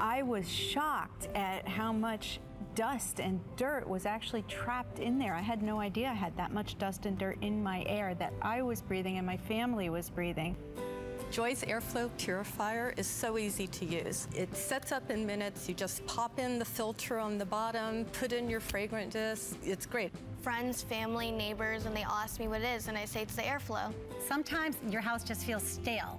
I was shocked at how much dust and dirt was actually trapped in there. I had no idea I had that much dust and dirt in my air that I was breathing and my family was breathing. Joy's AirFlo Purifier is so easy to use. It sets up in minutes. You just pop in the filter on the bottom, put in your fragrant disc. It's great. Friends, family, neighbors, and they all ask me what it is, and I say it's the AirFlo. Sometimes your house just feels stale.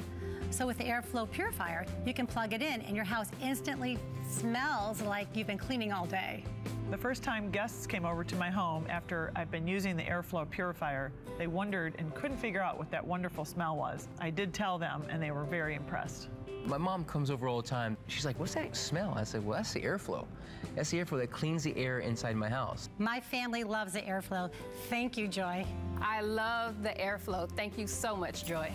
So with the AirFlo Purifier, you can plug it in and your house instantly smells like you've been cleaning all day. The first time guests came over to my home after I've been using the AirFlo Purifier, they wondered and couldn't figure out what that wonderful smell was. I did tell them and they were very impressed. My mom comes over all the time. She's like, what's that smell? I said, well, that's the AirFlo. That's the AirFlo that cleans the air inside my house. My family loves the AirFlo. Thank you, Joy. I love the AirFlo. Thank you so much, Joy.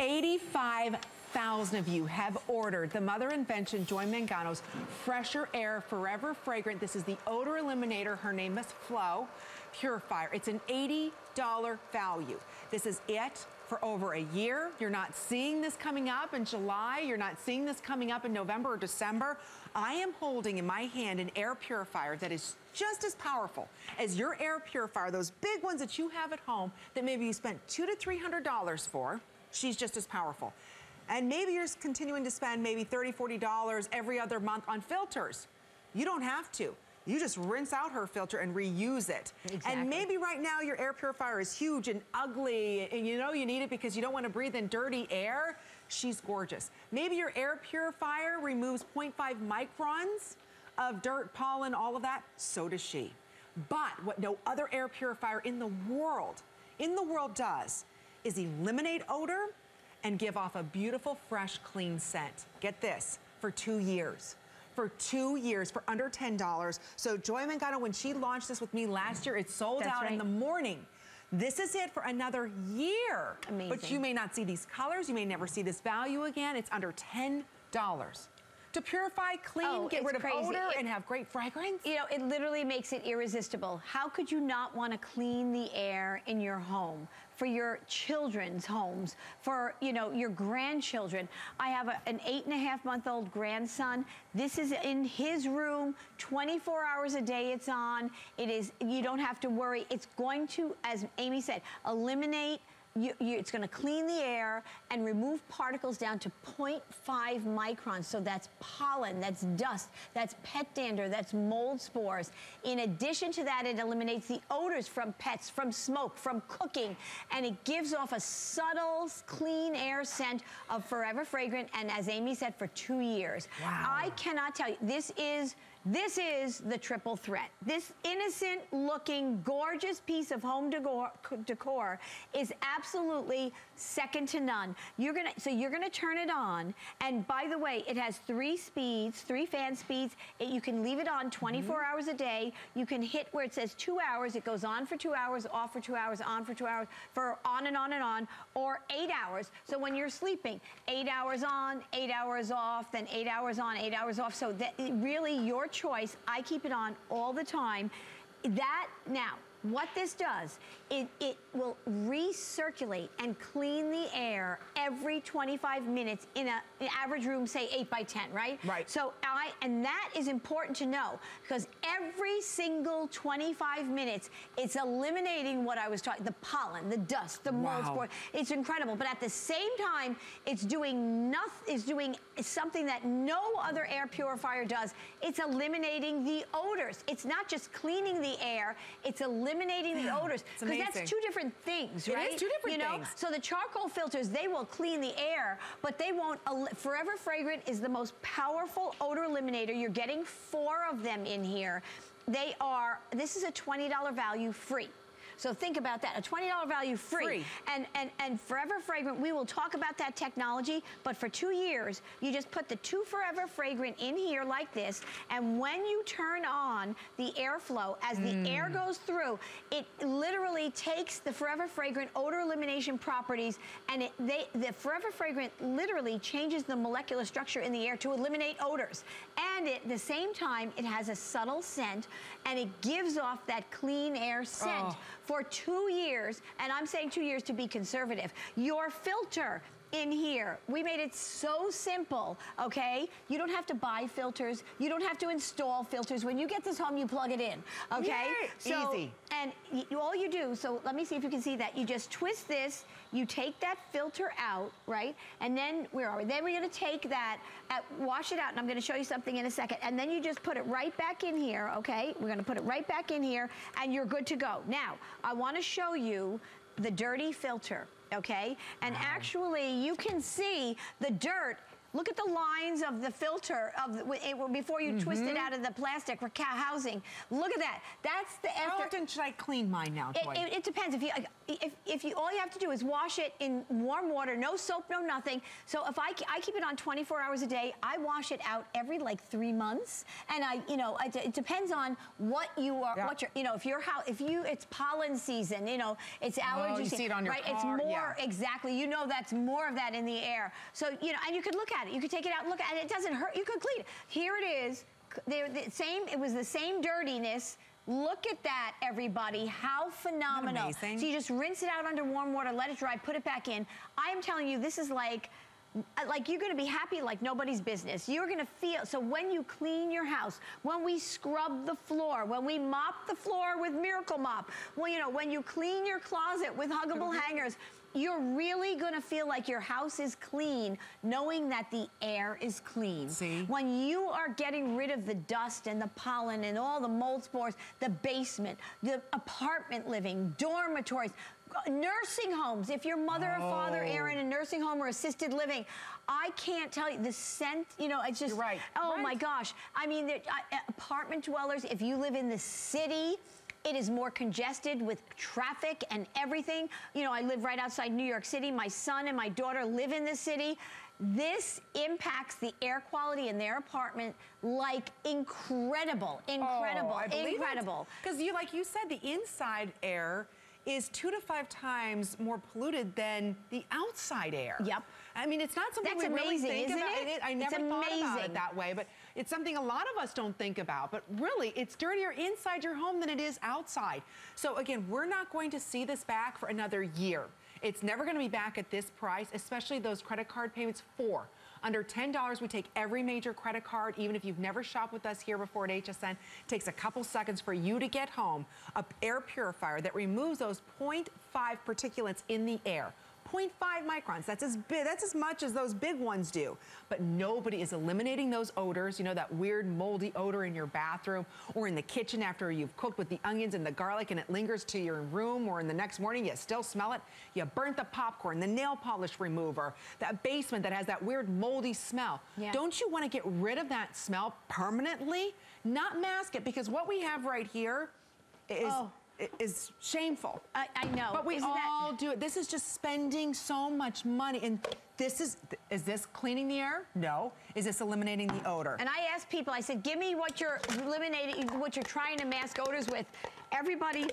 85,000 of you have ordered the Mother Invention Joy Mangano's Fresher Air Forever Fragrant. This is the odor eliminator. Her name is Flo Purifier. It's an $80 value. This is it for over a year. You're not seeing this coming up in July. You're not seeing this coming up in November or December. I am holding in my hand an air purifier that is just as powerful as your air purifier, those big ones that you have at home that maybe you spent $200 to $300 for. She's just as powerful. And maybe you're just continuing to spend maybe $30, $40 every other month on filters. You don't have to. You just rinse out her filter and reuse it. Exactly. And maybe right now your air purifier is huge and ugly and you know you need it because you don't want to breathe in dirty air. She's gorgeous. Maybe your air purifier removes 0.5 microns of dirt, pollen, all of that. So does she. But what no other air purifier in the world does is eliminate odor and give off a beautiful, fresh, clean scent. Get this, for 2 years. For 2 years, for under $10. So Joy Mangano, when she launched this with me last year, it sold out in the morning. This is it for another year. Amazing. But you may not see these colors, you may never see this value again. It's under $10. To purify, clean, get rid of odor, and have great fragrance. You know, it literally makes it irresistible. How could you not want to clean the air in your home, for your children's homes, for, you know, your grandchildren? I have an 8.5-month-old grandson. This is in his room, 24 hours a day it's on. It is, you don't have to worry. It's going to, as Amy said, eliminate. It's going to clean the air and remove particles down to 0.5 microns. So that's pollen, that's dust, that's pet dander, that's mold spores. In addition to that, it eliminates the odors from pets, from smoke, from cooking, and it gives off a subtle, clean air scent of Forever Fragrant, and as Amy said, for 2 years. Wow. I cannot tell you, this is the triple threat. This innocent looking, gorgeous piece of home decor is absolutely second to none. So you're gonna turn it on, and by the way, it has 3 fan speeds. You can leave it on 24 hours a day. You can hit where it says 2 hours, it goes on for 2 hours, off for 2 hours, on for 2 hours, for on and on and on, or 8 hours. So when you're sleeping, 8 hours on, 8 hours off, then 8 hours on, 8 hours off. So that really your choice. I keep it on all the time. Now, what this does, it will recirculate and clean the air every 25 minutes in an average room, say 8 by 10, right? Right. So and that is important to know, because every single 25 minutes, it's eliminating what I was talking, the pollen, the dust, the mold spore. It's incredible. But at the same time, it's doing nothing. It's doing something that no other air purifier does. It's eliminating the odors. It's not just cleaning the air. It's eliminating the odors, because that's two different things, right? It is two different things. So the charcoal filters, they will clean the air, but they won't. Forever Fragrant is the most powerful odor eliminator. You're getting 4 of them in here. They are, this is a $20 value free. So think about that, a $20 value free. And Forever Fragrant, we will talk about that technology, but for 2 years, you just put the 2 Forever Fragrant in here like this, and when you turn on the AirFlo, as the air goes through, it literally takes the Forever Fragrant odor elimination properties, and the Forever Fragrant literally changes the molecular structure in the air to eliminate odors. And at the same time, it has a subtle scent, and it gives off that clean air scent. For 2 years, and I'm saying 2 years to be conservative. Your filter in here. We made it so simple, okay? You don't have to buy filters. You don't have to install filters. When you get this home, you plug it in, okay? So, easy. And all you do, so let me see if you can see that. You just twist this. You take that filter out, right? And then, where are we? Then we're gonna take that, wash it out, and I'm gonna show you something in a second. And then you just put it right back in here, okay? We're gonna put it right back in here, and you're good to go. Now, I wanna show you the dirty filter, okay? And actually, you can see the dirt. Look at the lines of the filter of it, before you twist it out of the plastic housing. Look at that. That's the after. How often should I clean mine now, Joy? It depends. If you all you have to do is wash it in warm water, no soap, no nothing. So if I keep it on 24 hours a day, I wash it out every like 3 months, and it depends on what you are, what you're, if your house, it's pollen season, it's allergy season. See it on your car, it's more exactly. That's more of that in the air. So and you could look at. You could take it out and look at it. It doesn't hurt. You could clean it. Here it is. It was the same dirtiness. Look at that, everybody. How phenomenal. So you just rinse it out under warm water, let it dry, put it back in. I am telling you, this is like you're gonna be happy like nobody's business. You're gonna feel, so when you clean your house, when we scrub the floor, when we mop the floor with Miracle Mop, well, when you clean your closet with huggable hangers, you're really gonna feel like your house is clean, knowing that the air is clean. See? When you are getting rid of the dust and the pollen and all the mold spores, the basement, the apartment living, dormitories, nursing homes. If your mother or father are in a nursing home or assisted living, I can't tell you the scent, it's just, my gosh. I mean, apartment dwellers, if you live in the city, it is more congested with traffic and everything. I live right outside New York City. My son and my daughter live in the city. This impacts the air quality in their apartment like incredible. Because you said, the inside air is 2 to 5 times more polluted than the outside air. Yep. I mean, it's not something that's we really think about. I never thought about it that way, but it's something a lot of us don't think about. But really, it's dirtier inside your home than it is outside. So again, we're not going to see this back for another year. It's never gonna be back at this price, especially those credit card payments for under $10, we take every major credit card, even if you've never shopped with us here before at HSN. It takes a couple seconds for you to get home an air purifier that removes those 0.5 particulates in the air. 0.5 microns, that's as much as those big ones do. But nobody is eliminating those odors, that weird moldy odor in your bathroom or in the kitchen after you've cooked with the onions and the garlic and it lingers to your room, or in the next morning, you still smell it. You burnt the popcorn, the nail polish remover, that basement that has that weird moldy smell. Yeah. Don't you wanna get rid of that smell permanently? Not mask it, because what we have right here is, is shameful. I know. But we all do it. This is just spending so much money. And this is this cleaning the air? No. Is this eliminating the odor? And I asked people, I said, give me what you're eliminating, what you're trying to mask odors with. Everybody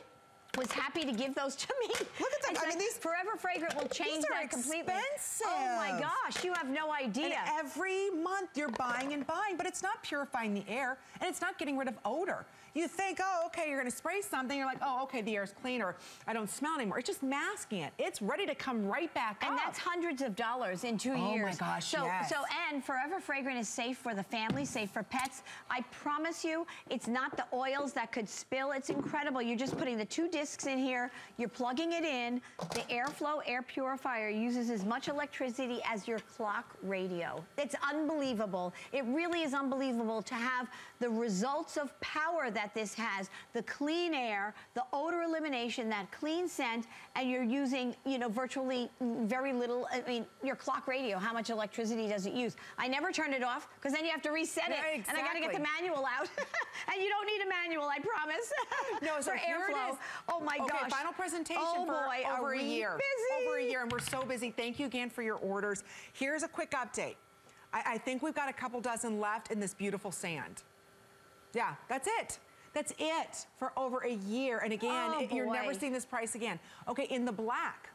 was happy to give those to me. Look at them. I mean, these Forever Fragrant will change that completely. Expensive. Oh my gosh, you have no idea. And every month you're buying and buying, but it's not purifying the air and it's not getting rid of odor. You think, oh, okay, you're gonna spray something. You're like, oh, okay, the air's clean, or I don't smell anymore. It's just masking it. It's ready to come right back up. And that's hundreds of dollars in 2 years. Oh my gosh, So, and Forever Fragrant is safe for the family, safe for pets. I promise you, it's not the oils that could spill. It's incredible. You're just putting the 2 discs in here. You're plugging it in. The AirFlo air purifier uses as much electricity as your clock radio. It's unbelievable. It really is unbelievable to have the results of power that this has, the clean air, the odor elimination, that clean scent, and you're using, virtually very little. I mean, your clock radio, how much electricity does it use? I never turn it off, because then you have to reset it, exactly. And I gotta get the manual out. And you don't need a manual, I promise. No, so here it is. Oh my gosh. Okay, final presentation for over a year. Busy. Over a year, and we're so busy. Thank you again for your orders. Here's a quick update. I think we've got a couple dozen left in this beautiful sand. Yeah, that's it. That's it for over a year. And again, you're never seeing this price again. Okay, in the black,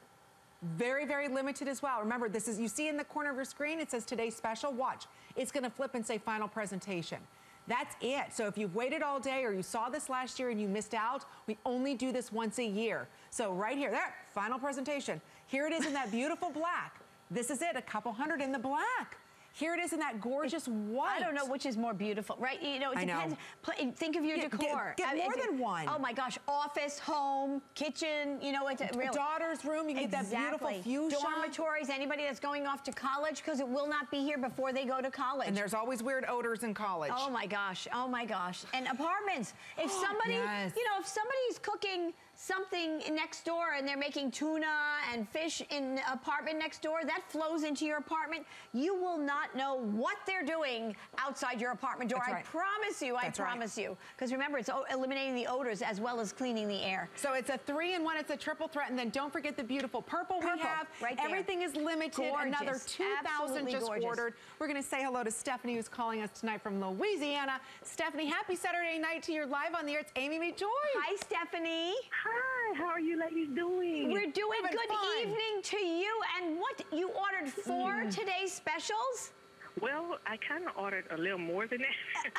very, very limited as well. Remember, this is, you see in the corner of your screen, it says today's special. Watch, it's gonna flip and say final presentation. That's it. So if you've waited all day or you saw this last year and you missed out, we only do this once a year. So right here, there, final presentation. Here it is in that beautiful black. This is it, a couple hundred in the black. Here it is in that gorgeous white. I don't know which is more beautiful, right? You know, it depends. Think of your decor. Get more than one. Oh my gosh, office, home, kitchen, you know, it's really. Daughter's room, you can get that beautiful fuchsia. Dormitories, anybody that's going off to college, because it will not be here before they go to college. And there's always weird odors in college. Oh my gosh, oh my gosh. And apartments. If somebody, you know, if somebody's cooking something next door and they're making tuna and fish in the apartment next door, that flows into your apartment. You will not know what they're doing outside your apartment door. I promise you, I promise you. Because remember, it's eliminating the odors as well as cleaning the air. So it's a 3-in-1, it's a triple threat, and then don't forget the beautiful purple, we have. Right there. Everything is limited, another 2,000 just ordered. We're gonna say hello to Stephanie, who's calling us tonight from Louisiana. Stephanie, happy Saturday night to your live on the air. It's Amy Meet Joy. Hi, Stephanie. Hi, how are you ladies doing? We're doing good. Fun evening to you. And what you ordered for today's specials? Well, I kind of ordered a little more than that.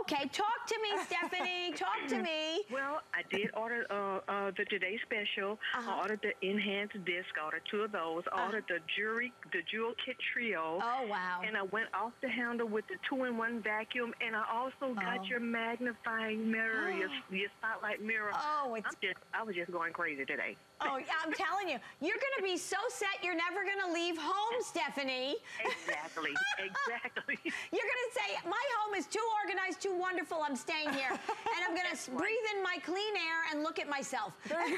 Okay, talk to me, Stephanie. Talk to me. Well, I did order the Today Special. I ordered the Enhanced Disc. I ordered 2 of those. I ordered the Jewel Kit Trio. Oh, wow. And I went off the handle with the 2-in-1 vacuum. And I also got your magnifying mirror, your spotlight mirror. Oh, it's... I was just going crazy today. Oh, I'm telling you, you're going to be so set you're never going to leave home, Stephanie. Exactly, exactly. You're going to say, my home is too organized, too wonderful, I'm staying here. And I'm going to breathe in my clean air and look at myself. One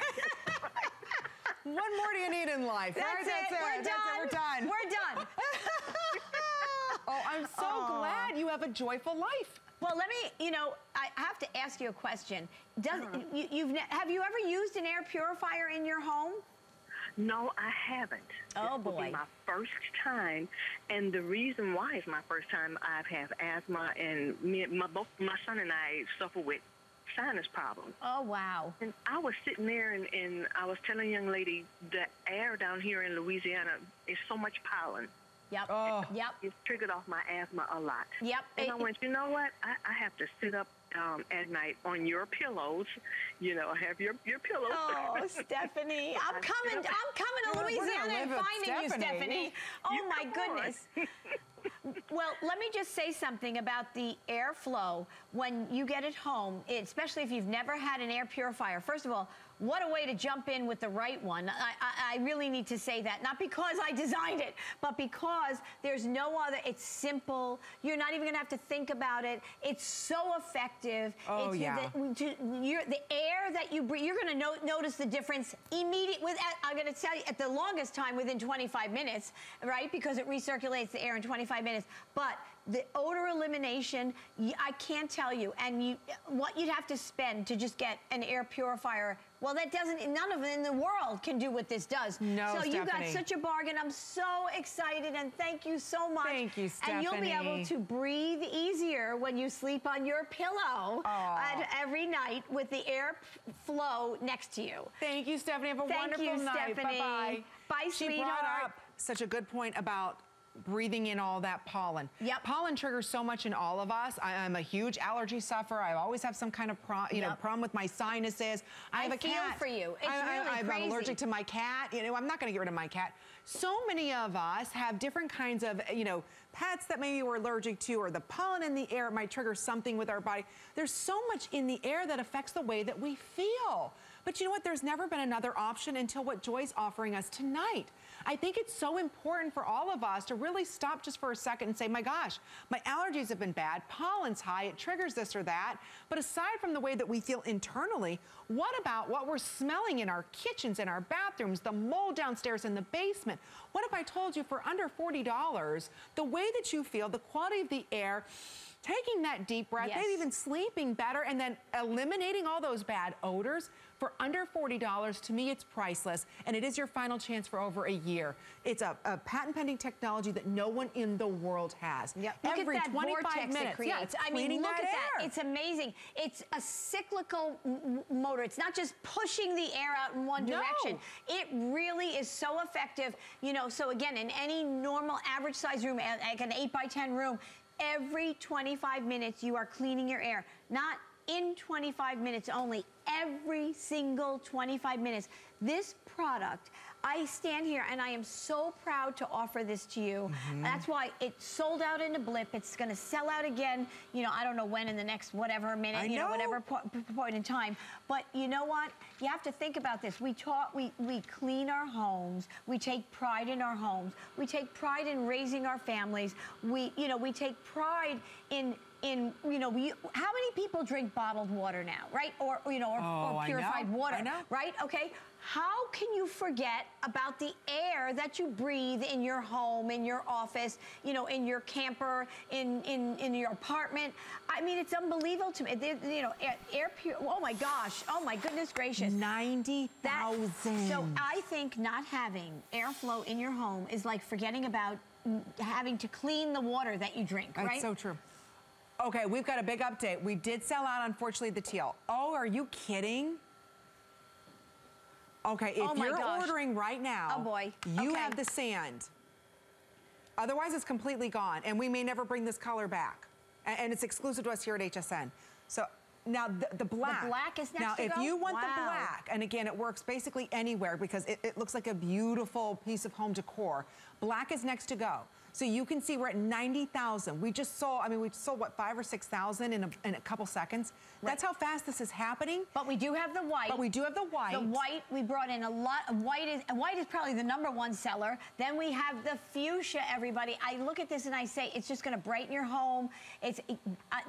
more do you need in life. That's it. We're done. We're done. Oh, I'm so glad you have a joyful life. Well, let me, you know, I have to ask you a question. Have you ever used an air purifier in your home? No, I haven't. Oh, boy. This will be my first time, and the reason why it's my first time, I have asthma, and both my son and I suffer with sinus problem. Oh, wow. And I was sitting there, and I was telling a young lady, the air down here in Louisiana is so much pollen. Yep. Oh. Yep. It's triggered off my asthma a lot. Yep. And I went, you know what? I have to sit up at night on your pillows. You know, have your pillows. Oh, Stephanie, I'm coming. I'm coming to Louisiana and finding you, Stephanie. Oh my goodness. Well, let me just say something about the AirFlo. When you get it home, especially if you've never had an air purifier, first of all, what a way to jump in with the right one. I really need to say that, not because I designed it, but because there's no other. It's simple. You're not even going to have to think about it. It's so effective. Oh, it's, the air that you breathe, you're going to notice the difference immediately. I'm going to tell you, at the longest time, within 25 minutes, right? Because it recirculates the air in 25 minutes. But the odor elimination, I can't tell you. And what you'd have to spend to just get an air purifier, well, that doesn't, none of it in the world can do what this does. No, so you got such a bargain. I'm so excited, and thank you so much. Thank you, Stephanie. And you'll be able to breathe easier when you sleep on your pillow every night with the AirFlo next to you. Thank you, Stephanie. Have a wonderful night. Bye-bye. Bye, sweetheart. She brought up such a good point about breathing in all that pollen. Yep. Pollen triggers so much in all of us. I'm a huge allergy sufferer. I always have some kind of problem with my sinuses. I have a cat. For you. It's really crazy. I'm allergic to my cat. You know, I'm not going to get rid of my cat. So many of us have different kinds of, you know, pets that maybe we're allergic to, or the pollen in the air might trigger something with our body. There's so much in the air that affects the way that we feel. But you know what? There's never been another option until what Joy's offering us tonight. I think it's so important for all of us to really stop just for a second and say, my gosh, my allergies have been bad, pollen's high, it triggers this or that. But aside from the way that we feel internally, what about what we're smelling in our kitchens, in our bathrooms, the mold downstairs in the basement? What if I told you for under $40, the way that you feel, the quality of the air, taking that deep breath, maybe even sleeping better, and then eliminating all those bad odors for under $40, to me, it's priceless, and it is your final chance for over a year. It's a patent-pending technology that no one in the world has. Yep. Every 25 minutes, it's look at that. It's amazing. It's a cyclical motor. It's not just pushing the air out in one direction. It really is so effective. You know, so again, in any normal, average-sized room, like an 8x10 room, every 25 minutes, you are cleaning your air. Not in 25 minutes only, every single 25 minutes. This product, I stand here and I am so proud to offer this to you. Mm-hmm. That's why it sold out in a blip. It's going to sell out again, you know, I don't know when, in the next whatever minute, you know, whatever point in time. But you know what? You have to think about this. We clean our homes. We take pride in our homes. We take pride in raising our families. We take pride in... how many people drink bottled water now, right? Or purified water, right? Okay, how can you forget about the air that you breathe in your home, in your office, you know, in your camper, in your apartment? I mean, it's unbelievable to me. Oh my gosh, oh my goodness gracious. 90,000. So I think not having AirFlo in your home is like forgetting about having to clean the water that you drink, right? That's so true. Okay, we've got a big update. We did sell out, unfortunately, the teal. Oh, are you kidding? Okay, if you're ordering right now, you have the sand. Otherwise, it's completely gone, and we may never bring this color back. And it's exclusive to us here at HSN. So now the black. The black is next to go? Now, if you want the black, and again, it works basically anywhere because it looks like a beautiful piece of home decor. Black is next to go. So you can see we're at 90,000. We just sold, I mean, we sold, what, 5,000 or 6,000 in a couple seconds? Right. That's how fast this is happening. But we do have the white. The white, we brought in a lot. White is probably the #1 seller. Then we have the fuchsia, everybody. I look at this and I say, it's just going to brighten your home.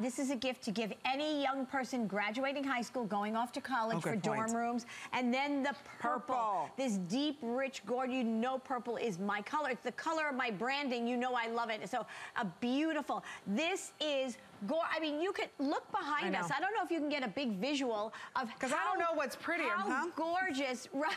This is a gift to give any young person graduating high school, going off to college for dorm rooms. And then the purple. This deep, rich, gorgeous, you know purple is my color. It's the color of my branding. You know I love it. So a beautiful. This is gore. I mean, you could look behind us. I don't know if you can get a big visual of because I don't know what's prettier. How gorgeous, right?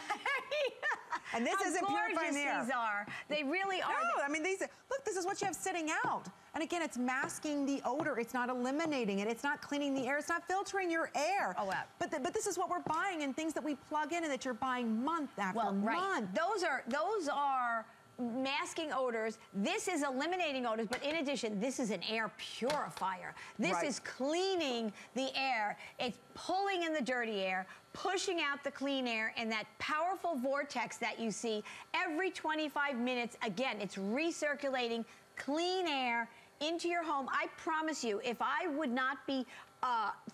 And this isn't purified air. These are. They really are. No, I mean these. Look, this is what you have sitting out. And again, it's masking the odor. It's not eliminating it. It's not cleaning the air. It's not filtering your air. Oh wow. But this is what we're buying and things that we plug in and that you're buying month after month. Those are masking odors. This is eliminating odors, but in addition, this is an air purifier. This is cleaning the air. It's pulling in the dirty air, pushing out the clean air, and that powerful vortex that you see every 25 minutes. Again, it's recirculating clean air into your home. I promise you, if I would not be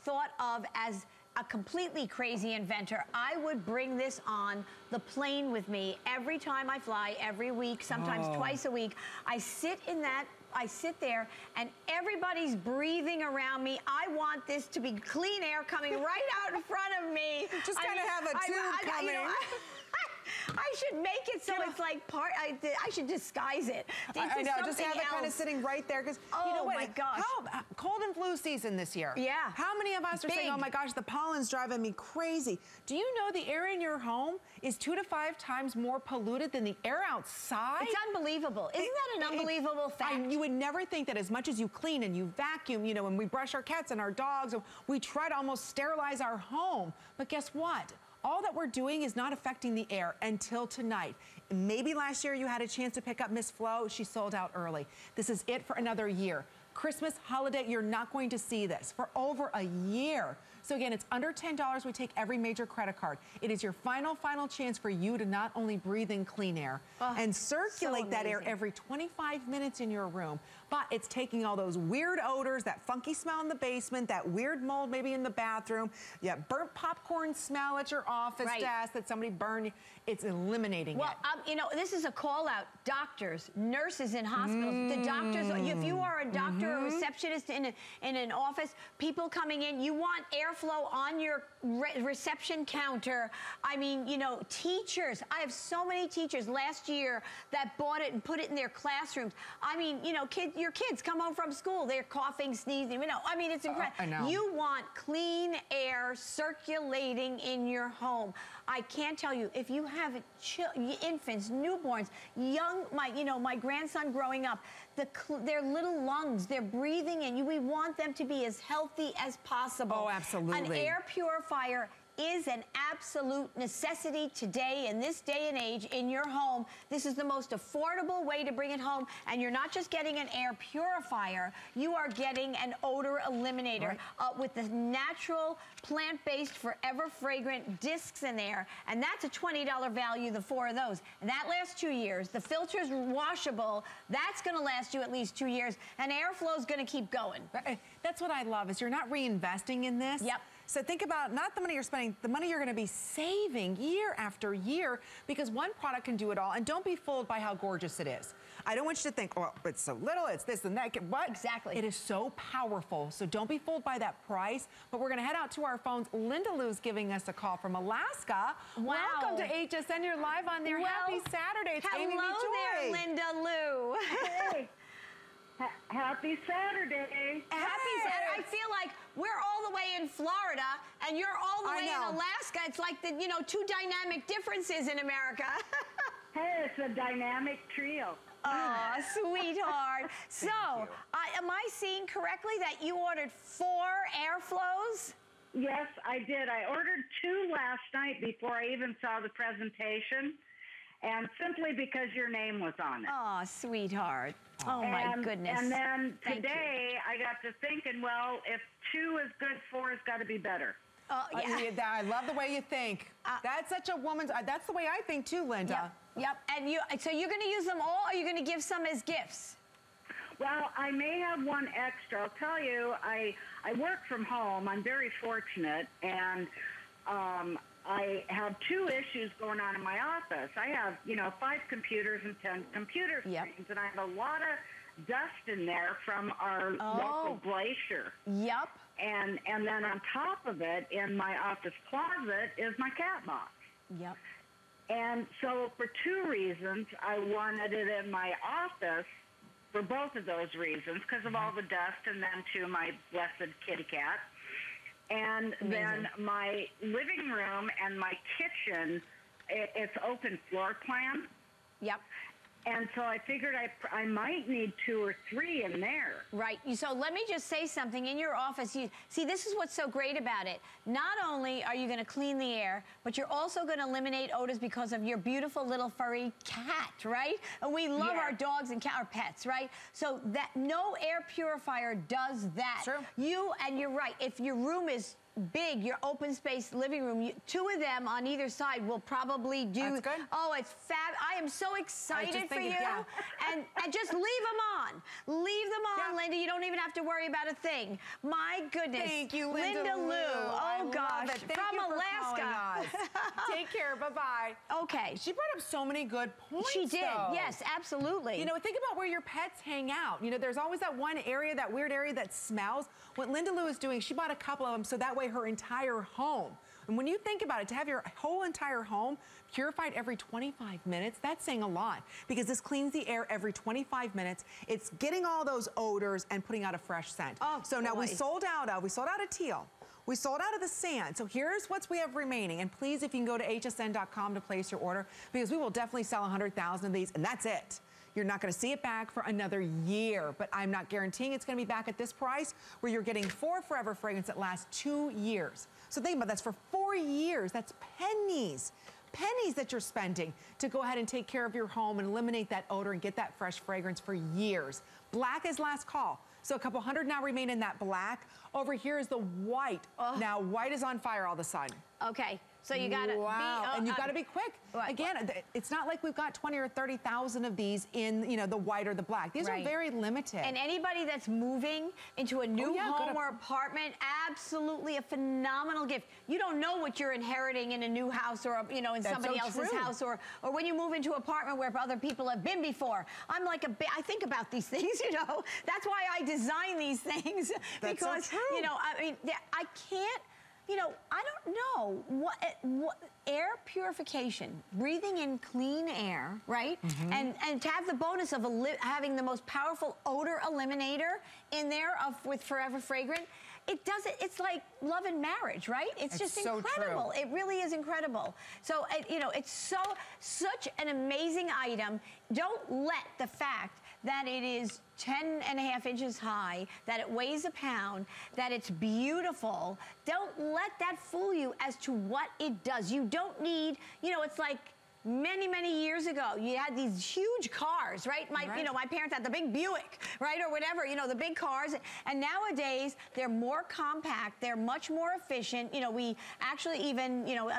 thought of as a completely crazy inventor, I would bring this on the plane with me every time I fly, every week, sometimes twice a week. I sit there and everybody's breathing around me. I want this to be clean air coming right out in front of me. Just kind of have a tube coming. You know, I should make it so it's like part. I should disguise it. I know, just have it kind of sitting right there because you know what? My gosh, cold and flu season this year. Yeah. How many of us are saying, "Oh my gosh, the pollen's driving me crazy"? Do you know the air in your home is 2 to 5 times more polluted than the air outside? It's unbelievable. Isn't that an unbelievable fact? You would never think that as much as you clean and you vacuum, you know, and we brush our cats and our dogs, and we try to almost sterilize our home. But guess what? All that we're doing is not affecting the air until tonight. Maybe last year you had a chance to pick up Miss Flo. She sold out early. This is it for another year. Christmas, holiday, you're not going to see this for over a year. So again, it's under $10. We take every major credit card. It is your final, final chance for you to not only breathe in clean air and circulate that air every 25 minutes in your room, but it's taking all those weird odors, that funky smell in the basement, that weird mold maybe in the bathroom, burnt popcorn smell at your office desk that somebody burned. It's eliminating it. You know, this is a call out. Doctors, nurses in hospitals, the doctors, if you are a doctor or receptionist in an office, people coming in, you want AirFlo on your reception counter. I mean, you know, teachers. I have so many teachers last year that bought it and put it in their classrooms. I mean, you know, your kids come home from school, they're coughing, sneezing, you know. I mean, it's incredible. You want clean air circulating in your home. I can't tell you, if you have infants, newborns, young, my grandson growing up, their little lungs, they're breathing in. We want them to be as healthy as possible. Oh, absolutely. An air purifier is an absolute necessity today in this day and age in your home. This is the most affordable way to bring it home, and you're not just getting an air purifier, you are getting an odor eliminator with the natural plant-based Forever Fragrant discs in there, and that's a $20 value, the four of those. And that lasts 2 years. The filter's washable. That's gonna last you at least 2 years, and AirFlow's gonna keep going. That's what I love, is you're not reinvesting in this. Yep. So think about not the money you're spending, the money you're gonna be saving year after year, because one product can do it all. And don't be fooled by how gorgeous it is. I don't want you to think, oh, it's so little, it's this and that. What? Exactly. It is so powerful. So don't be fooled by that price. But we're gonna head out to our phones. Linda Lou's giving us a call from Alaska. Wow. Welcome to HSN. You're live on there. Well, happy Saturday. It's Amy and Joy. Hello there, Linda Lou. Hey. Happy Saturday. Happy Saturday. I feel like we're all the way in Florida and you're all the way in Alaska. It's like the, you know, two dynamic differences in America. Hey, it's a dynamic trio. Oh, sweeheart. So, am I seeing correctly that you ordered 4 AirFlows? Yes, I did. I ordered 2 last night before I even saw the presentation, and simply because your name was on it. Oh, sweetheart. Oh, my goodness. And then today, I got to thinking, well, if 2 is good, 4 has got to be better. Oh, yeah. I love the way you think. That's such a woman's, that's the way I think too, Linda. Yep, yep. And you, so you're going to use them all, or are you going to give some as gifts? Well, I may have one extra. I'll tell you, I work from home. I'm very fortunate, and I have 2 issues going on in my office. I have, you know, 5 computers and 10 computer screens, and I have a lot of dust in there from our local glacier. Yep. And then on top of it, in my office closet, is my cat box. Yep. And so for 2 reasons, I wanted it in my office for both of those reasons, because of all the dust, and then to my blessed kitty cat. And then my living room and my kitchen, it's open floor plan. Yep. And so I figured I might need 2 or 3 in there. Right. So let me just say something. In your office, you see, this is what's so great about it. Not only are you going to clean the air, but you're also going to eliminate odors because of your beautiful little furry cat, right? And we love our dogs and our pets, right? So that no air purifier does that. Sure. You, and you're right, if your room is big, your open space living room, 2 of them on either side will probably do. That's good. Oh, it's fab. I am so excited for you. Yeah. And just leave them on. Leave them on, Linda. You don't even have to worry about a thing. My goodness. Thank you, Linda Lou. Oh, gosh. From Alaska. Take care. Bye-bye. Okay. She brought up so many good points. She did. Though. Yes, absolutely. You know, think about where your pets hang out. You know, there's always that one area, that weird area that smells. What Linda Lou is doing, she bought a couple of them so that way her entire home. And when you think about it, to have your whole entire home purified every 25 minutes, that's saying a lot, because this cleans the air every 25 minutes. It's getting all those odors and putting out a fresh scent. Oh, so now we sold out of teal. We sold out of the sand. So here's what we have remaining. And please, if you can go to hsn.com to place your order, because we will definitely sell 100,000 of these, and that's it. You're not gonna see it back for another year, but I'm not guaranteeing it's gonna be back at this price, where you're getting 4 Forever Fragrance that last 2 years. So think about that, for 4 years, that's pennies. Pennies that you're spending to go ahead and take care of your home and eliminate that odor and get that fresh fragrance for years. Black is last call. So a couple hundred now remain in that black. Over here is the white. Ugh. Now white is on fire all of a sudden. Okay. So you gotta be, and you gotta be quick. Again, it's not like we've got 20 or 30,000 of these in, you know, the white or the black. These are very limited. And anybody that's moving into a new home or apartment, absolutely a phenomenal gift. You don't know what you're inheriting in a new house, or you know, in somebody else's house, or when you move into an apartment where other people have been before. I'm like I think about these things, you know. That's why I design these things, because you know, I mean, I can't. You know, I don't know what air purification, breathing in clean air, right? Mm-hmm. And to have the bonus of having the most powerful odor eliminator in there with Forever Fragrant, it does it. It's like love and marriage, right? It's just so incredible. True. It really is incredible. So you know, it's such an amazing item. Don't let the fact that it is 10.5 inches high, that it weighs 1 pound, that it's beautiful. Don't let that fool you as to what it does. You don't need, you know, it's like many, many years ago, you had these huge cars, right? My parents had the big Buick, right? Or whatever, you know, the big cars. And nowadays, they're more compact. They're much more efficient. You know, we actually even, you know,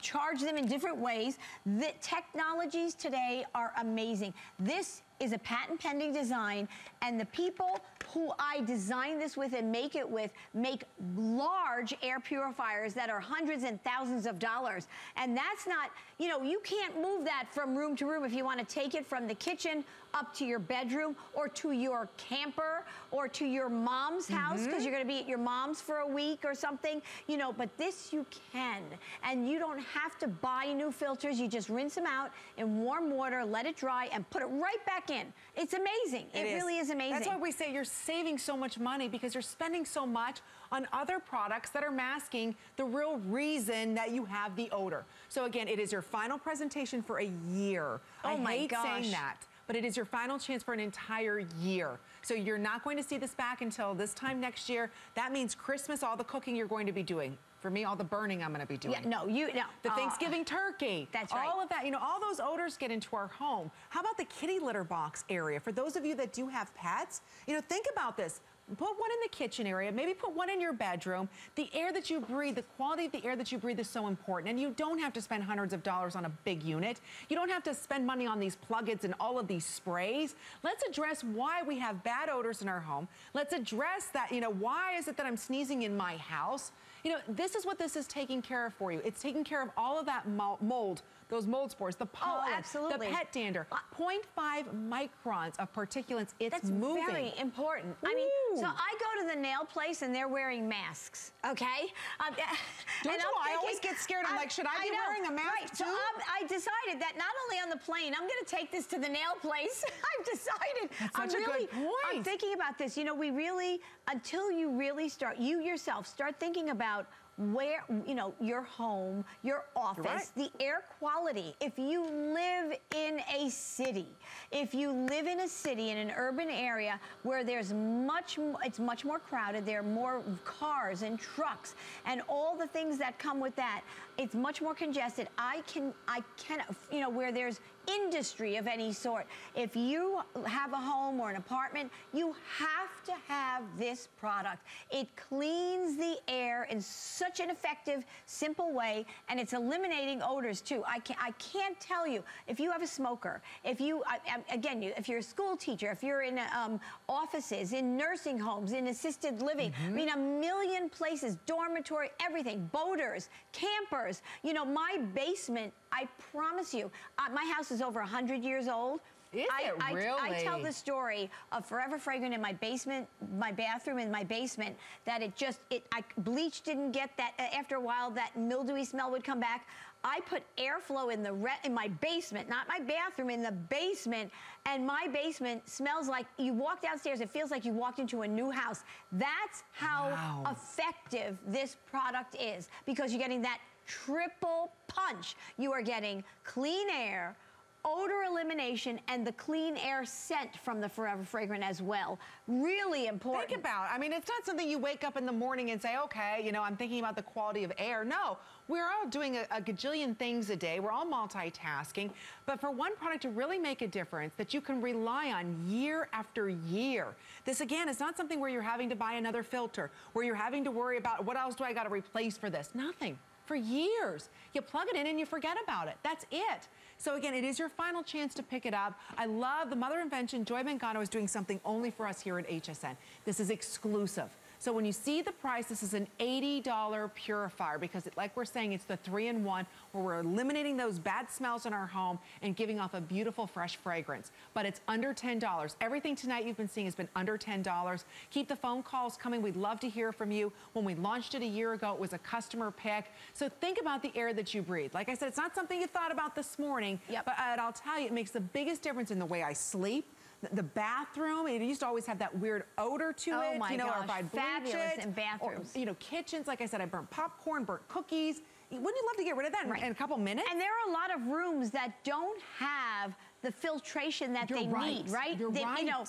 charge them in different ways. The technologies today are amazing. This is a patent-pending design, and the people who I design this with and make it with make large air purifiers that are hundreds and thousands of dollars. And that's not, you know, you can't move that from room to room if you want to take it from the kitchen up to your bedroom or to your camper or to your mom's house because you're going to be at your mom's for a week or something, you know, but this you can. And you don't have to buy new filters. You just rinse them out in warm water, let it dry, and put it right back in. It's amazing. It really is amazing. That's why we say you're saving so much money, because you're spending so much on other products that are masking the real reason that you have the odor. So again, it is your final presentation for a year. Oh my gosh. I hate saying that, but it is your final chance for an entire year. So you're not going to see this back until this time next year. That means Christmas, all the cooking you're going to be doing. For me, all the burning I'm going to be doing. Yeah, the Thanksgiving turkey. That's right. All of that, you know, all those odors get into our home. How about the kitty litter box area? For those of you that do have pets, you know, think about this. Put one in the kitchen area, maybe put one in your bedroom. The air that you breathe, the quality of the air that you breathe is so important, and you don't have to spend hundreds of dollars on a big unit. You don't have to spend money on these plug-ins and all of these sprays. Let's address why we have bad odors in our home. Let's address that, you know, why is it that I'm sneezing in my house? You know, this is what this is taking care of for you. It's taking care of all of that mold, those mold spores, the pollen, the pet dander, 0.5 microns of particulates. That's moving. That's very important. Ooh. I mean, so I go to the nail place and they're wearing masks, okay? I always get scared. I'm like, should I be wearing a mask too? So I decided that not only on the plane, I'm gonna take this to the nail place. I've decided. That's such a good point. I'm thinking about this. You know, we really, until you really start, you yourself start thinking about where, you know, your home, your office, the air quality. If you live in a city, in an urban area where there's it's much more crowded, there are more cars and trucks and all the things that come with that, it's much more congested. You know, where there's industry of any sort. If you have a home or an apartment, you have to have this product. It cleans the air in such an effective, simple way, and it's eliminating odors too. I can't tell you, if you have a smoker, if you, if you're a school teacher, if you're in offices, in nursing homes, in assisted living, I mean, a million places, dormitory, everything, boaters, campers, you know, my basement, I promise you, my house is over 100 years old. Is it really? I tell the story of Forever Fragrant in my basement, my bathroom in my basement, that it just, bleach didn't get that, after a while that mildewy smell would come back. I put AirFlo in my basement, not my bathroom, in the basement, and my basement smells like, you walk downstairs, it feels like you walked into a new house. That's how effective this product is, because you're getting that triple punch. You are getting clean air, odor elimination, and the clean air scent from the Forever Fragrant as well. Really important. Think about, I mean, it's not something you wake up in the morning and say, okay, you know, I'm thinking about the quality of air. No, we're all doing a gajillion things a day. We're all multitasking. But for one product to really make a difference that you can rely on year after year, this, again, is not something where you're having to buy another filter, where you're having to worry about what else do I got to replace for this? Nothing. For years. You plug it in and you forget about it. That's it. So again, it is your final chance to pick it up. I love the Mother Invention. Joy Mangano is doing something only for us here at HSN. This is exclusive. So when you see the price, this is an $80 purifier, because it, like we're saying, it's the 3-in-1 where we're eliminating those bad smells in our home and giving off a beautiful, fresh fragrance. But it's under $10. Everything tonight you've been seeing has been under $10. Keep the phone calls coming. We'd love to hear from you. When we launched it a year ago, it was a customer pick. So think about the air that you breathe. Like I said, it's not something you thought about this morning, but I'll tell you, it makes the biggest difference in the way I sleep. The bathroom, it used to always have that weird odor to it. Oh my gosh, fabulous in bathrooms. Or, you know, kitchens, like I said, I burnt popcorn, burnt cookies. wouldn't you love to get rid of that in a couple minutes? And there are a lot of rooms that don't have the filtration that they need, right? You know,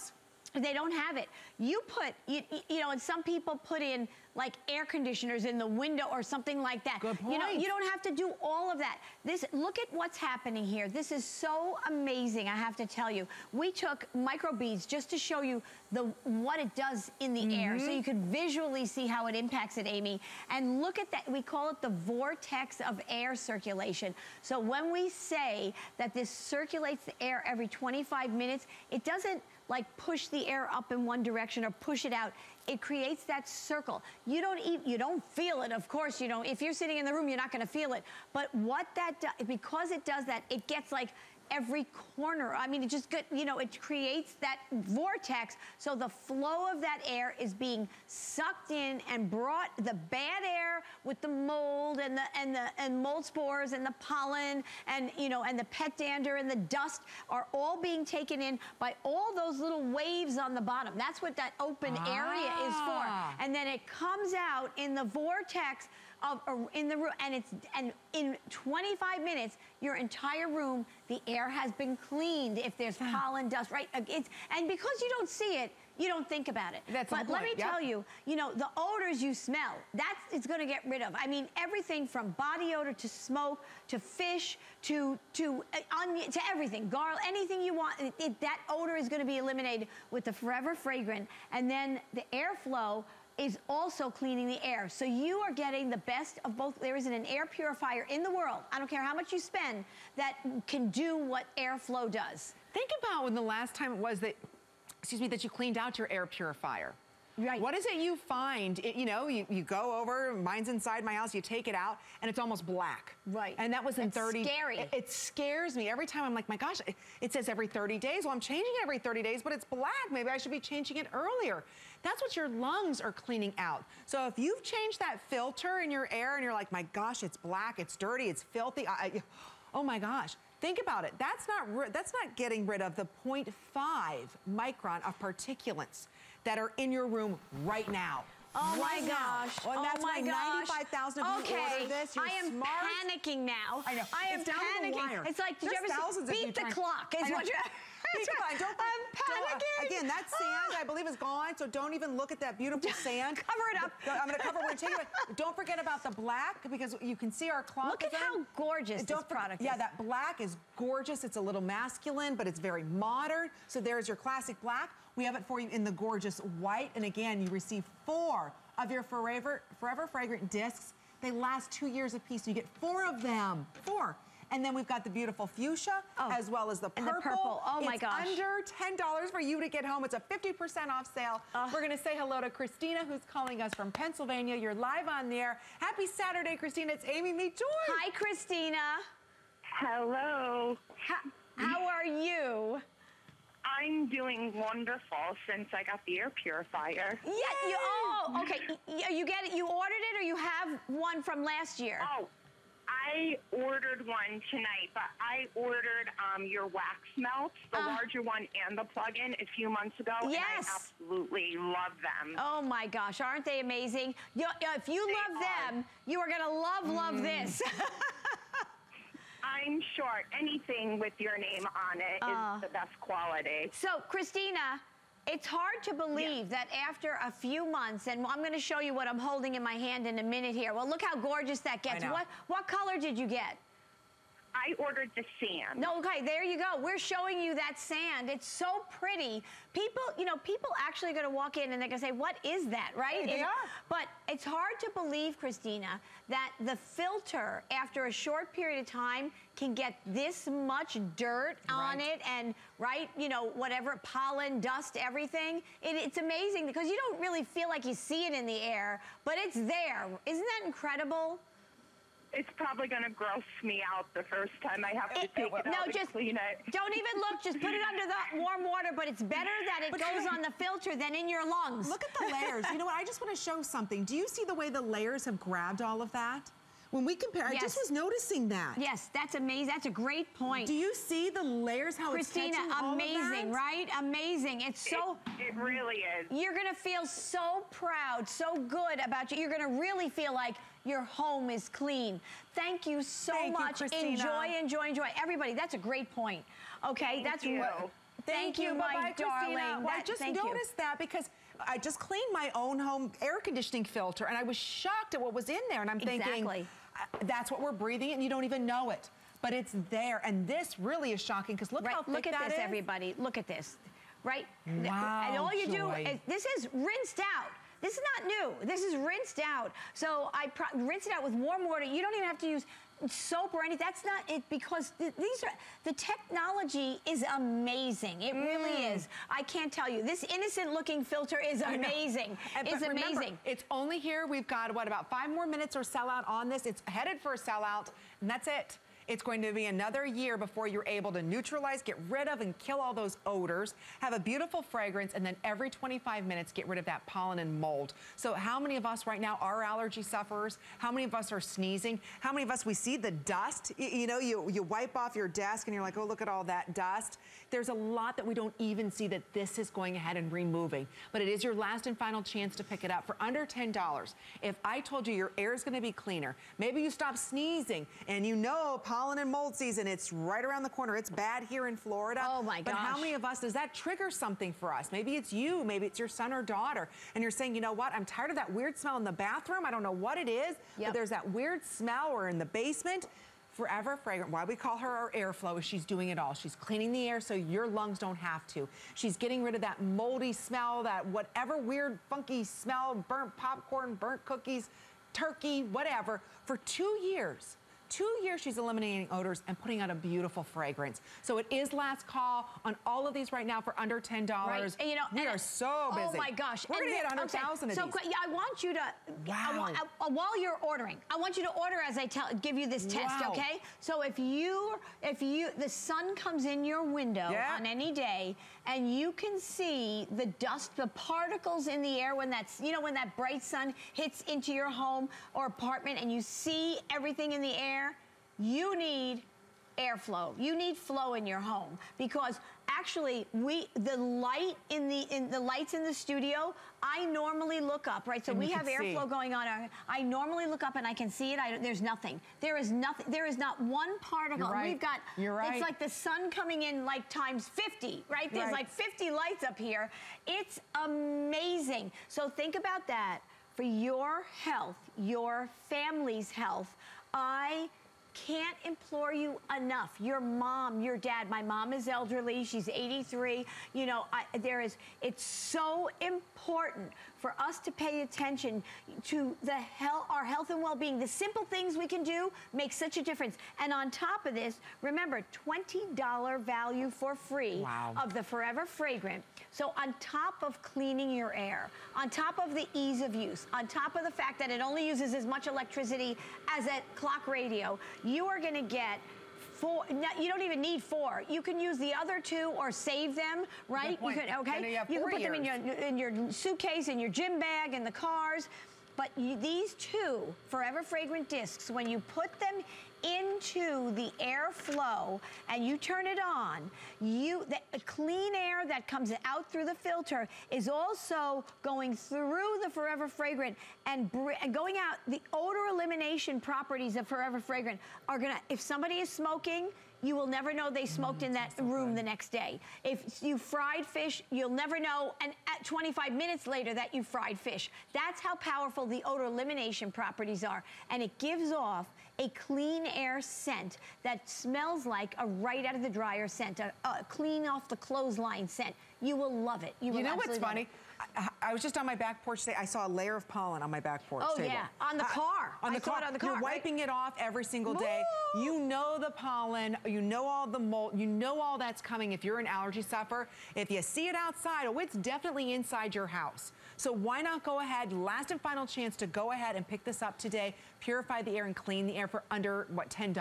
they don't have it. You put, you know, and some people put in like air conditioners in the window or something like that. Good point. You know, you don't have to do all of that. This, look at what's happening here. This is so amazing, I have to tell you. We took microbeads just to show you what it does in the air, so you could visually see how it impacts it, Amy. And look at that, we call it the vortex of air circulation. So when we say that this circulates the air every 25 minutes, it doesn't like push the air up in one direction or push it out. It creates that circle. You don't feel it, of course. You know, if you're sitting in the room, you're not gonna feel it. But what that does, because it does that, it gets like every corner. I mean, it just, you know, it creates that vortex. So the flow of that air is being sucked in and brought, the bad air with the mold and the mold spores and the pollen and, you know, and the pet dander and the dust are all being taken in by all those little waves on the bottom. That's what that open area is for. And then it comes out in the vortex in the room, and in 25 minutes, your entire room, the air has been cleaned. If there's pollen, dust, right? And because you don't see it, you don't think about it. That's but let me tell you, you know, the odors you smell, it's gonna get rid of. I mean, everything from body odor to smoke to fish to onion, to everything, garlic, anything you want, that odor is gonna be eliminated with the Forever Fragrant. And then the AirFlo is also cleaning the air. So you are getting the best of both. There isn't an air purifier in the world, I don't care how much you spend, that can do what AirFlo does. Think about when the last time it was that, excuse me, that you cleaned out your air purifier. Right. What is it you find? You know, you go over, mine's inside my house, you take it out, and it's almost black. Right. And that was in 30... scary. It scares me. Every time I'm like, my gosh, it says every 30 days. Well, I'm changing it every 30 days, but it's black. Maybe I should be changing it earlier. That's what your lungs are cleaning out. So if you've changed that filter in your air and you're like, my gosh, it's black, it's dirty, it's filthy, oh my gosh. Think about it. That's not getting rid of the 0.5 micron of particulates that are in your room right now. Oh my gosh. Oh my gosh. 95,000 of you ordered this. I am panicking now. I know. I am panicking. It's like, did you ever see Beat the Clock? Is what you're... Right. I'm panicking. Again, that sand, I believe, is gone, so don't even look at that beautiful sand. Cover it up. I'm going to cover it. Don't forget about the black, because you can see our cloth. Look at how gorgeous this product is. Yeah, that black is gorgeous. It's a little masculine, but it's very modern. So there's your classic black. We have it for you in the gorgeous white. And again, you receive 4 of your Forever Fragrant discs. They last 2 years apiece, so you get 4 of them. 4. And then we've got the beautiful fuchsia, as well as the purple. The purple. Oh my gosh. It's under $10 for you to get home. It's a 50% off sale. We're going to say hello to Christina, who's calling us from Pennsylvania. You're live on the air. Happy Saturday, Christina. It's Amy Meet Joy. Hi, Christina. Hello. How are you? I'm doing wonderful since I got the air purifier. Yeah. Okay. You get it. You ordered it, or you have one from last year? Oh. I ordered one tonight, but I ordered your wax melts, the larger one and the plug-in, a few months ago. Yes. And I absolutely love them. Oh my gosh, aren't they amazing? If you love them, you are gonna love this. I'm sure anything with your name on it is the best quality. So, Christina, it's hard to believe that after a few months, and I'm going to show you what I'm holding in my hand in a minute here. Well, look how gorgeous that gets. What color did you get? I ordered the sand. No, okay, there you go. We're showing you that sand. It's so pretty. People, you know, people actually are going to walk in and they're going to say, what is that, right? Hey, they are. But it's hard to believe, Christina, that the filter, after a short period of time, can get this much dirt on it and, you know, whatever, pollen, dust, everything. It's amazing because you don't really feel like you see it in the air, but it's there. Isn't that incredible? It's probably going to gross me out the first time I have to take it out and clean it. Don't even look. Just put it under the warm water, but it's better that it goes on the filter than in your lungs. Look at the layers. You know what? I just want to show something. Do you see the way the layers have grabbed all of that? When we compare, I just was noticing that. Yes, that's amazing. That's a great point. Do you see the layers, how it's catching all of that? Christina, amazing, right? Amazing. It's so... It really is. You're going to feel so proud, so good about you. You're going to really feel like your home is clean. Thank you so much. Enjoy. Everybody, that's a great point. Okay, that's real. Thank you, my darling. I just noticed that because I just cleaned my own home air conditioning filter and I was shocked at what was in there, and I'm thinking, that's what we're breathing and you don't even know it, but it's there. And this really is shocking because look how thick that is. Look at this, everybody. Look at this, right? Wow, and all you do is, this is rinsed out. This is not new. This is rinsed out. So I rinse it out with warm water. You don't even have to use soap or anything. That's not it, because these are, the technology is amazing. It really is. I can't tell you. This innocent looking filter is amazing. It's amazing. Remember, it's only here. We've got, what, about 5 more minutes or sellout on this. It's headed for a sellout, and that's it. It's going to be another year before you're able to neutralize, get rid of, and kill all those odors, have a beautiful fragrance, and then every 25 minutes get rid of that pollen and mold. So how many of us right now are allergy sufferers? How many of us are sneezing? How many of us, we see the dust? You know, you wipe off your desk and you're like, oh, look at all that dust. There's a lot that we don't even see that this is going ahead and removing. But it is your last and final chance to pick it up for under $10. If I told you your air is going to be cleaner, maybe you stop sneezing, and you know pollen and mold season, it's right around the corner. It's bad here in Florida. Oh my gosh. But how many of us does that trigger something for us? Maybe it's you, maybe it's your son or daughter, and you're saying, you know what, I'm tired of that weird smell in the bathroom. I don't know what it is, but there's that weird smell, or in the basement. Forever Fragrant, why we call her our AirFlo, is she's doing it all. She's cleaning the air so your lungs don't have to. She's getting rid of that moldy smell, that whatever weird funky smell, burnt popcorn, burnt cookies, turkey, whatever, for 2 years. 2 years she's eliminating odors and putting out a beautiful fragrance. So it is last call on all of these right now for under $10. Right. And you know, we are so busy. Oh my gosh. We're going to hit 100,000 of these. So I want you to, while you're ordering, I want you to order as I give you this test, okay? So if the sun comes in your window on any day and you can see the dust, the particles in the air when that's, you know, when that bright sun hits into your home or apartment and you see everything in the air, you need AirFlo. You need flow in your home, because actually the lights in the studio, I normally look up, right? So we have AirFlo going on. I normally look up and I can see it. There's nothing. There is nothing. There is not one particle. We've got, it's like the sun coming in like times 50, right? There's like 50 lights up here. It's amazing. So think about that for your health, your family's health. I can't implore you enough. Your mom, your dad. My mom is elderly. She's 83. You know, it's so important for us to pay attention to our health and well-being. The simple things we can do make such a difference. And on top of this, remember, $20 value for free of the Forever Fragrant. So on top of cleaning your air, on top of the ease of use, on top of the fact that it only uses as much electricity as a clock radio, you are gonna get 4, you don't even need 4. You can use the other 2 or save them, right? You can, you can put them in your suitcase, in your gym bag, in the cars. But these 2 Forever Fragrant discs, when you put them into the AirFlo and you turn it on, the clean air that comes out through the filter is also going through the Forever Fragrant and going out. The odor elimination properties of Forever Fragrant are gonna, if somebody is smoking, you will never know they smoked in that room the next day. If you fried fish, you'll never know, and at 25 minutes later that you fried fish. That's how powerful the odor elimination properties are. And it gives off a clean air scent that smells like a right out of the dryer scent, a clean off the clothesline scent. You will love it. You know what's funny? I was just on my back porch today. I saw a layer of pollen on my back porch table. On the car. On the car. You're wiping it off every single day. You know the pollen. You know all the mold. You know all that's coming if you're an allergy sufferer. If you see it outside, it's definitely inside your house. So why not go ahead, last and final chance to go ahead and pick this up today, purify the air and clean the air for under, what, $10.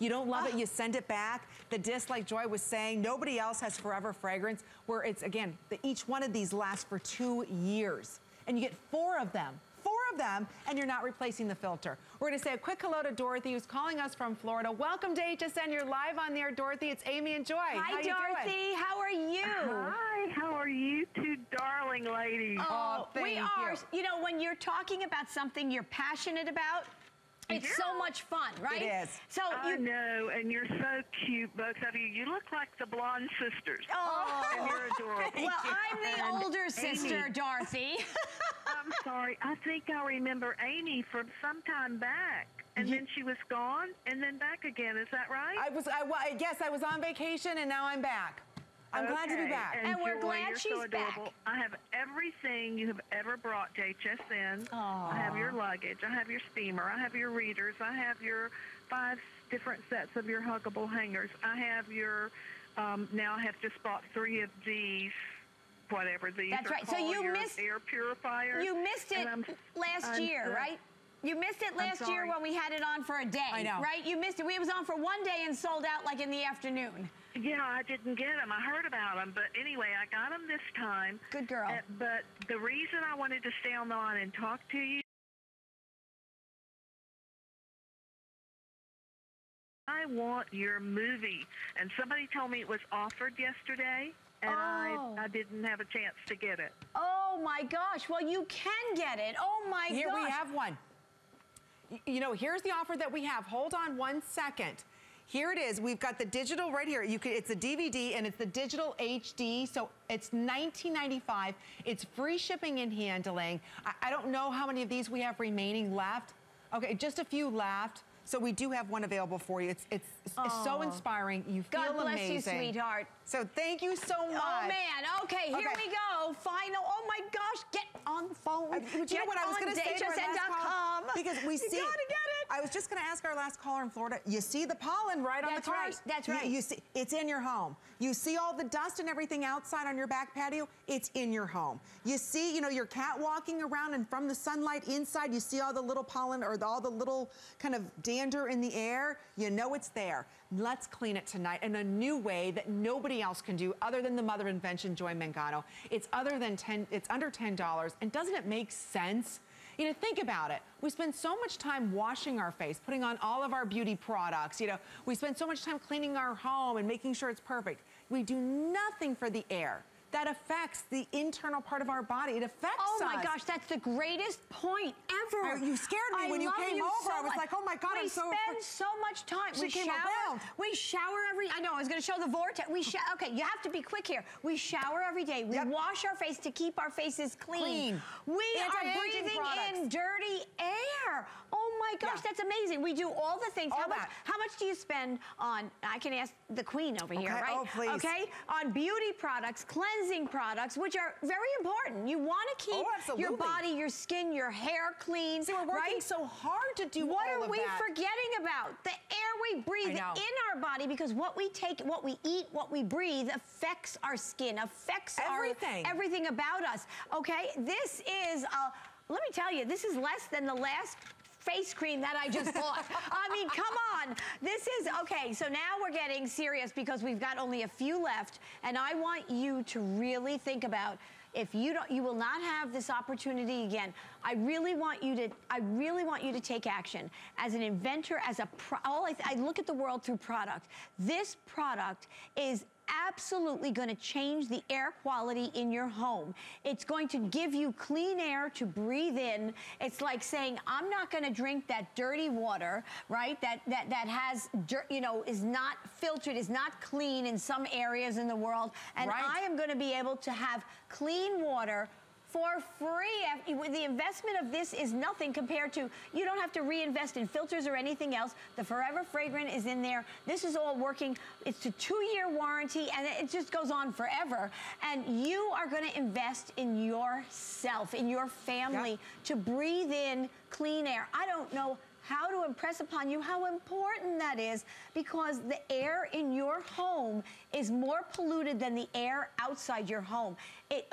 You don't love it, you send it back. The disc, like Joy was saying, nobody else has Forever Fragrance, where it's, again, each one of these lasts for 2 years. And you get 4 of them. 4 of them, and you're not replacing the filter. We're going to say a quick hello to Dorothy, who's calling us from Florida. Welcome to HSN. You're live on there, Dorothy. It's Amy and Joy. Hi, Dorothy. How are you? Hi. How are you two darling ladies? Oh, we are. You know, when you're talking about something you're passionate about, it's so much fun, right? It is. So I know, and you're so cute, both of you. You look like the blonde sisters. Oh, and you're adorable. Well, I'm the older sister, Amy. Dorothy. I'm sorry. I think I remember Amy from some time back. And then she was gone, and then back again. Is that right? I guess I was on vacation, and now I'm back. I'm glad to be back. And Joy, we're glad she's so back. I have everything you have ever brought to HSN. Aww. I have your luggage. I have your steamer. I have your readers. I have your 5 different sets of your huggable hangers. I have your, now I have just bought 3 of these, whatever these are. That's right. So you missed air purifier. You missed it last year, right? You missed it last year when we had it on for a day. I know. Right? You missed it. It was on for one day and sold out like in the afternoon. Yeah, I didn't get them. I heard about them. But anyway, I got them this time. Good girl. But the reason I wanted to stay on the line and talk to you, I want your movie. And somebody told me it was offered yesterday. And I didn't have a chance to get it. Oh, my gosh. Well, you can get it. Oh, my gosh. Here we have one. You know, here's the offer that we have. Hold on one second. Here it is. We've got the digital right here. It's a DVD and it's the digital HD. So it's $19.95. It's free shipping and handling. I don't know how many of these we have remaining left. Okay, just a few left. So we do have one available for you. It's so inspiring. You feel amazing. God bless you, sweetheart. So thank you so much. Oh, man. Okay, here we go. Final. Oh, my gosh. Get on the phone. You know what I was going to say to our last call? Because we see. You got to get it. I was just going to ask our last caller in Florida. You see the pollen right on the cars. That's right. You see, it's in your home. You see all the dust and everything outside on your back patio. It's in your home. You see, you know, your cat walking around and from the sunlight inside, you see all the little pollen or all the little kind of in the air, you know it's there. Let's clean it tonight in a new way that nobody else can do other than the mother of invention, Joy Mangano. It's under $10, and doesn't it make sense? You know, think about it. We spend so much time washing our face, putting on all of our beauty products. You know, we spend so much time cleaning our home and making sure it's perfect. We do nothing for the air. That affects the internal part of our body. It affects us. Oh my gosh, that's the greatest point ever. You scared me when you came over. So I was like, oh my God, I'm so... We spend so much time. We shower. We shower every... I know, I was going to show the vortex. Okay, you have to be quick here. We shower every day. We wash our face to keep our faces clean. We are breathing in dirty air. Oh my gosh, that's amazing. We do all the things. How much do you spend on... I can ask the queen over here, right? Oh, please. Okay, on beauty products, cleansing products, which are very important. You want to keep your body, your skin, your hair clean. See, we're working so hard to do all of that. What are we forgetting about? The air we breathe in our body, because what we take, what we eat, what we breathe affects our skin, affects everything about us. Okay, this is, let me tell you, this is less than the last face cream that I just bought. I mean, come on. This is, okay, so now we're getting serious because we've got only a few left, and I want you to really think about if you don't, you will not have this opportunity again. I really want you to take action. As an inventor, as a I look at the world through product. This product is absolutely going to change the air quality in your home. It's going to give you clean air to breathe in. It's like saying, I'm not going to drink that dirty water, right? That has dirt, you know, is not filtered, is not clean in some areas in the world. And I am going to be able to have clean water for free. The investment of this is nothing compared to, you don't have to reinvest in filters or anything else. The Forever Fragrant is in there. This is all working. It's a 2-year warranty, and it just goes on forever. And you are going to invest in yourself, in your family, to breathe in clean air. I don't know how to impress upon you how important that is, because the air in your home is more polluted than the air outside your home,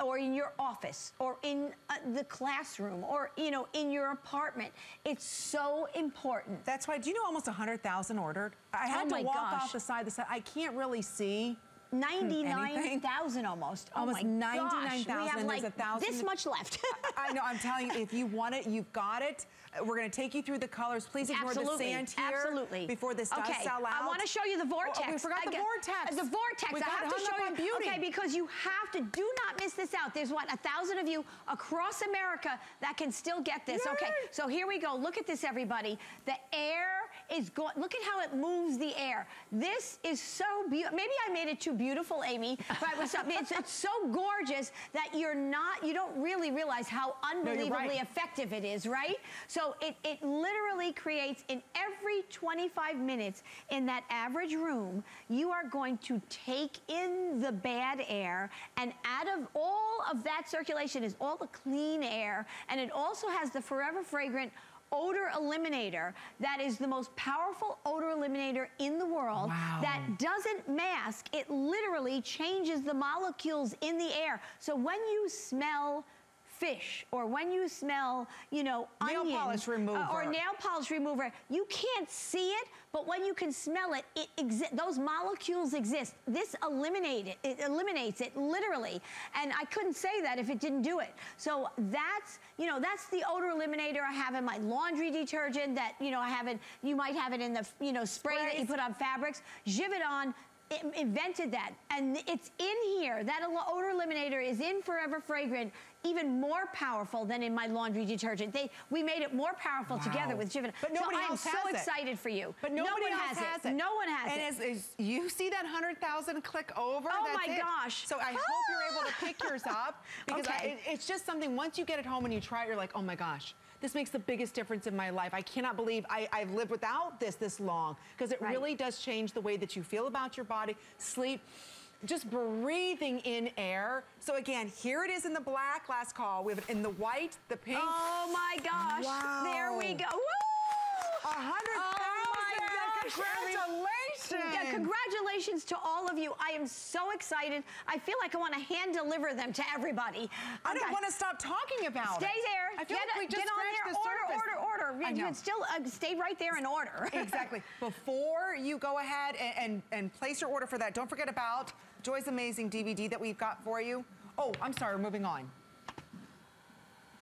or in your office, or in the classroom, or, you know, in your apartment. It's so important. That's why, do you know almost 100,000 ordered? I had to walk off the side. I can't really see 99,000 almost. Oh almost 99,000. We have like this much left. I know, I'm telling you, if you want it, you've got it. We're going to take you through the colors. Please ignore the sand here before this does sell out. I want to show you the vortex. Oh, we forgot the vortex. The vortex. I have to show you. Beauty. Okay, because you have to, do not miss this out. There's what, 1,000 of you across America that can still get this. Yay. Okay, so here we go. Look at this, everybody. The air is going, look at how it moves the air. This is so beautiful. Maybe I made it too beautiful, Amy. But it's so gorgeous that you're not, you don't really realize how unbelievably effective it is, right? So it literally creates, in every 25 minutes in that average room, you are going to take in the bad air, and out of all of that circulation is all the clean air, and it also has the Forever Fragrant odor eliminator that is the most powerful odor eliminator in the world. Wow. That doesn't mask, it literally changes the molecules in the air. So when you smell fish, or when you smell, you know, onion, nail polish remover, or nail polish remover, you can't see it, but when you can smell it, those molecules exist. This eliminates it literally, and I couldn't say that if it didn't do it. So that's, you know, that's the odor eliminator I have in my laundry detergent that, you know, I have it. You might have it in the, you know, spray that you put on fabrics. Jivan invented that, and it's in here. That odor eliminator is in Forever Fragrant, even more powerful than in my laundry detergent. We made it more powerful together with Jivan. But nobody else has it. I'm so excited for you. But nobody else has it. No one has it. And as you see that 100,000 click over, oh my gosh. So I hope you're able to pick yours up, because it's just something, once you get it home and you try it, you're like, oh my gosh, this makes the biggest difference in my life. I cannot believe I've lived without this long, because it really does change the way that you feel about your body, sleep, just breathing in air. So again, here it is in the black, last call. We have it in the white, the pink. Oh my gosh, there we go. Woo! 100,000, congratulations. Yeah, congratulations to all of you. I am so excited. I feel like I want to hand deliver them to everybody. I don't want to stop talking about it. Stay there. I feel like we just scratched the surface. Order. You can still stay right there and order. Exactly. Before you go ahead and place your order for that, don't forget about Joy's amazing DVD that we've got for you. Oh, I'm sorry, we're moving on.